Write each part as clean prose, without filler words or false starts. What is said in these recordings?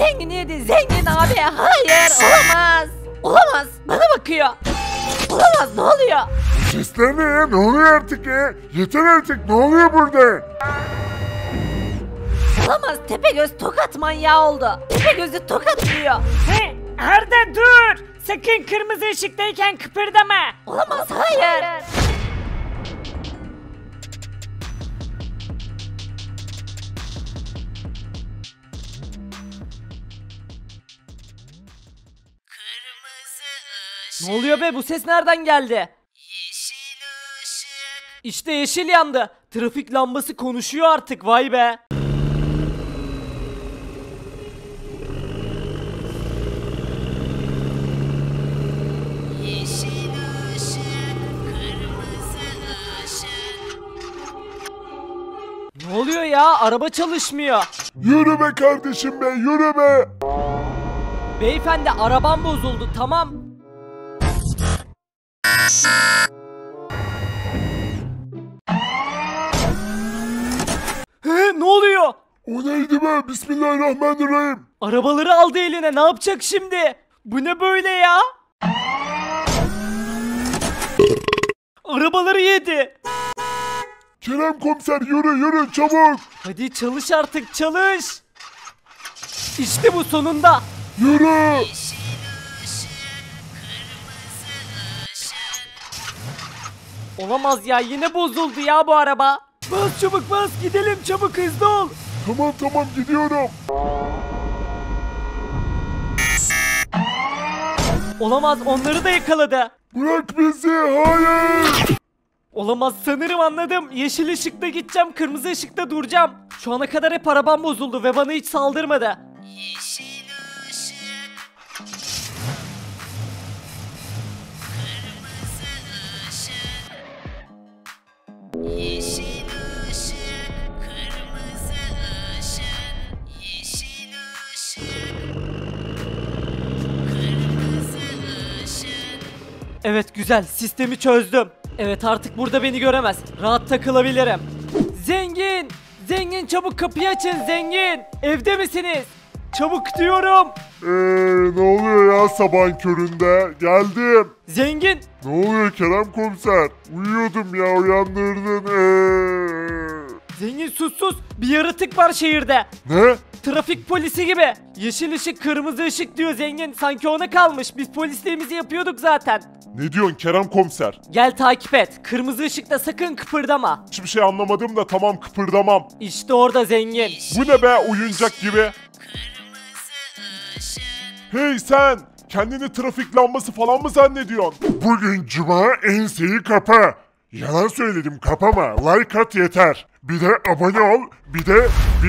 Zengin yedi zengin abi. Hayır olamaz. Olamaz, bana bakıyor. Olamaz, ne oluyor? Sesler ne ya? Ne oluyor artık ya? Yeter artık, ne oluyor burada? Olamaz, Tepegöz tokat manyağı oldu. Tepegöz'ü tokatlıyor. He, Arda dur. Sakın kırmızı ışıktayken kıpırdama. Olamaz, hayır. Ne oluyor be, bu ses nereden geldi? Yeşil ışık. İşte yeşil yandı. Trafik lambası konuşuyor artık, vay be. Yeşil ışık, kırmızı ışık. Ne oluyor ya, araba çalışmıyor. Yürü be kardeşim be, yürü be. Beyefendi, arabam bozuldu, tamam. Ne oluyor? O neydi be? Bismillahirrahmanirrahim. Arabaları aldı eline, ne yapacak şimdi? Bu ne böyle ya? Arabaları yedi. Kerem komiser yürü yürü çabuk. Hadi çalış artık, çalış. İşte bu sonunda. Yürü. Olamaz ya, yine bozuldu ya bu araba. Bas çabuk bas, gidelim çabuk, hızlı ol. Tamam tamam, gidiyorum. Olamaz, onları da yakaladı. Bırak bizi, hayır. Olamaz, sanırım anladım. Yeşil ışıkta gideceğim, kırmızı ışıkta duracağım. Şu ana kadar hep arabam bozuldu ve bana hiç saldırmadı. Yeşil ışık. Yeşil ışık, kırmızı ışık, yeşil ışık, kırmızı ışık. Evet güzel, sistemi çözdüm. Evet artık burada beni göremez. Rahat takılabilirim. Zengin! Zengin çabuk kapıyı açın zengin! Evde misiniz? Çabuk diyorum. Ne oluyor ya sabahın köründe? Geldim. Zengin. Ne oluyor Kerem komiser? Uyuyordum ya, uyandırdın. Zengin sus sus. Bir yaratık var şehirde. Ne? Trafik polisi gibi. Yeşil ışık kırmızı ışık diyor zengin. Sanki ona kalmış. Biz polisliğimizi yapıyorduk zaten. Ne diyorsun Kerem komiser? Gel takip et. Kırmızı ışıkta sakın kıpırdama. Hiçbir şey anlamadım da tamam, kıpırdamam. İşte orada zengin. Bu ne be, oyuncak gibi. Hey sen! Kendini trafik lambası falan mı zannediyorsun? Bugün cuma, enseyi kapa. Yalan söyledim, kapama. Like at yeter. Bir de abone ol. Bir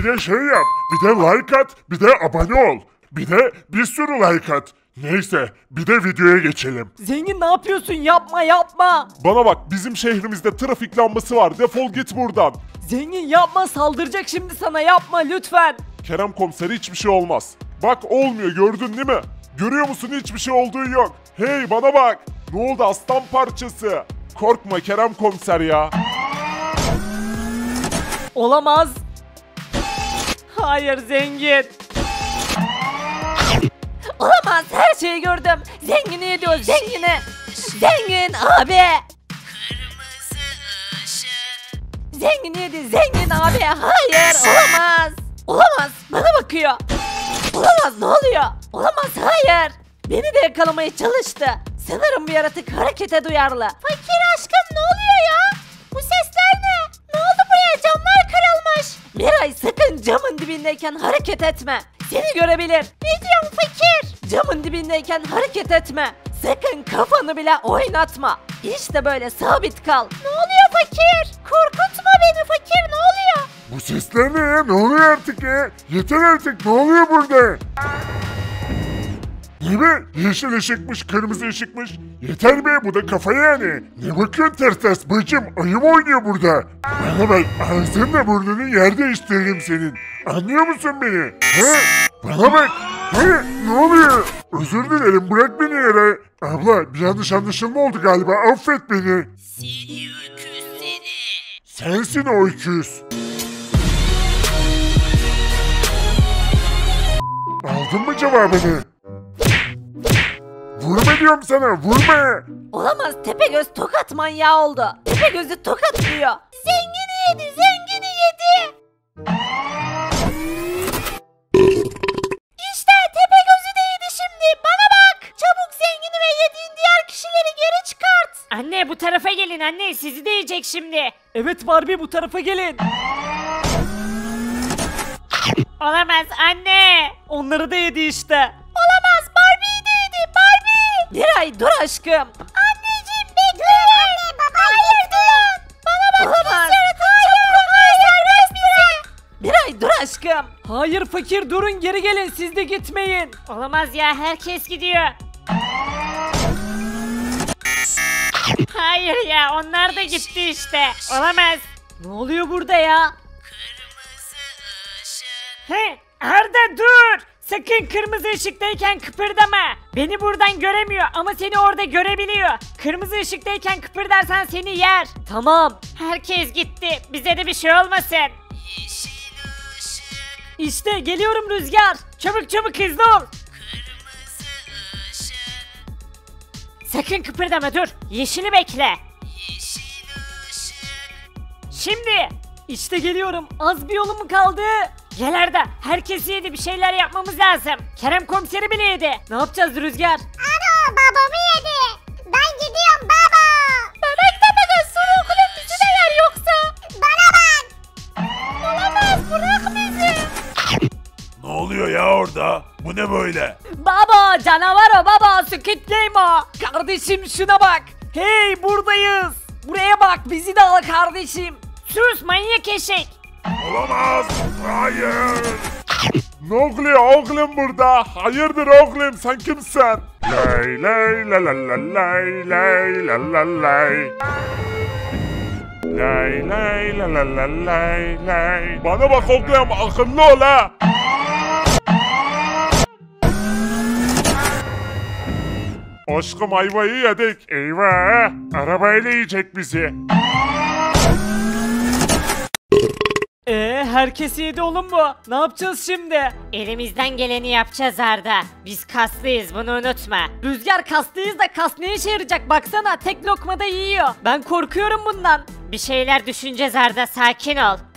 de şey yap. Bir de like at. Bir de abone ol. Bir de bir sürü like at. Neyse, bir de videoya geçelim. Zengin ne yapıyorsun? Yapma yapma. Bana bak, bizim şehrimizde trafik lambası var. Defol git buradan. Zengin yapma, saldıracak şimdi sana. Yapma lütfen. Kerem komiseri hiçbir şey olmaz. Bak olmuyor, gördün değil mi? Görüyor musun, hiçbir şey olduğu yok. Hey bana bak. Ne oldu aslan parçası? Korkma Kerem komiser ya. Olamaz. Hayır zengin. Olamaz, her şeyi gördüm. Zengini yediyor zengini. Zengin abi. Kırmızı ışık. Zengini yedi zengin abi. Hayır olamaz. Olamaz, bana bakıyor. Olamaz, ne oluyor? Olamaz, hayır. Beni de yakalamaya çalıştı. Sanırım bu yaratık harekete duyarlı. Fakir aşkım ne oluyor ya? Bu sesler ne? Ne oldu buraya? Camlar kırılmış. Miray sakın camın dibindeyken hareket etme. Seni görebilir. Ne diyorsun Fakir? Camın dibindeyken hareket etme. Sakın kafanı bile oynatma. İşte böyle sabit kal. Ne oluyor Fakir? Korkutma beni Fakir, ne oluyor? Bu sesler ne ya? Ne oluyor artık ya? Yeter artık, ne oluyor burada? Ne be? Yeşil ışıkmış, kırmızı ışıkmış. Yeter be, bu da kafa yani. Ne bakıyorsun ters ters bacım? Ayı mı oynuyor burada? Bana bak, ağzınla burnunu yer değiştiririm senin. Anlıyor musun beni? He? Bana bak. He? Ne oluyor? Özür dilerim, bırak beni yere. Abla bir yanlış anlaşılma oldu galiba, affet beni. Seni öküz seni. Sensin o öküz. Aldın mı cevabını? Vurma diyorum sana, vurma. Olamaz, Tepegöz tokat manyağı oldu. Tepegöz'ü tokatlıyor. Zengini yedi, zengini yedi. İşte Tepegöz'ü de yedi şimdi. Bana bak. Çabuk zengini ve yediğin diğer kişileri geri çıkart. Anne bu tarafa gelin anne, sizi de yiyecek şimdi. Evet Barbie bu tarafa gelin. Olamaz anne. Onları da yedi işte. Olamaz, Barbie'yi de yedi. Barbie. Miray dur aşkım. Anneciğim bekle. Anne, baba hayır dur. Bana bak. Olamaz. Miray dur aşkım. Hayır fakir durun, geri gelin, siz de gitmeyin. Olamaz ya, herkes gidiyor. Hayır ya, onlar da gitti işte. Olamaz. Ne oluyor burada ya? He, Arda dur. Sakın kırmızı ışıktayken kıpırdama. Beni buradan göremiyor ama seni orada görebiliyor. Kırmızı ışıktayken kıpırdarsan seni yer. Tamam. Herkes gitti. Bize de bir şey olmasın. İşte geliyorum Rüzgar. Çabuk çabuk hızlı ol. Sakın kıpırdama dur. Yeşili bekle. Şimdi. İşte geliyorum. Az bir yolum kaldı. Gel Arda. Herkes yedi. Bir şeyler yapmamız lazım. Kerem komiseri bile yedi. Ne yapacağız Rüzgar? Ana babamı yedi. Ben gidiyorum baba. Bana gidemez. Sonra okulun bizi de yer yoksa. Bana bak. Olamaz. Bırak bizi. Ne oluyor ya orada? Bu ne böyle? Baba canavar o baba. Squid Game o. Kardeşim şuna bak. Hey buradayız. Buraya bak. Bizi de al kardeşim. Sus manyak eşek. Olamaz. Hayır. Ne oluyor oğlum burada? Hayırdır oğlum sen kimsin? Lay lay la la la lay lay la la lay. Lay lay la la la lay lay. Bana bak oğlum akıllı ol ha. Aşkım ayvayı yedik. Eyvah. Arabayla yiyecek bizi. Herkes yedi oğlum bu. Ne yapacağız şimdi? Elimizden geleni yapacağız Arda. Biz kaslıyız bunu unutma. Rüzgar kaslıyız da kas ne işe yarayacak? Baksana tek lokmada yiyor. Ben korkuyorum bundan. Bir şeyler düşüneceğiz Arda, sakin ol.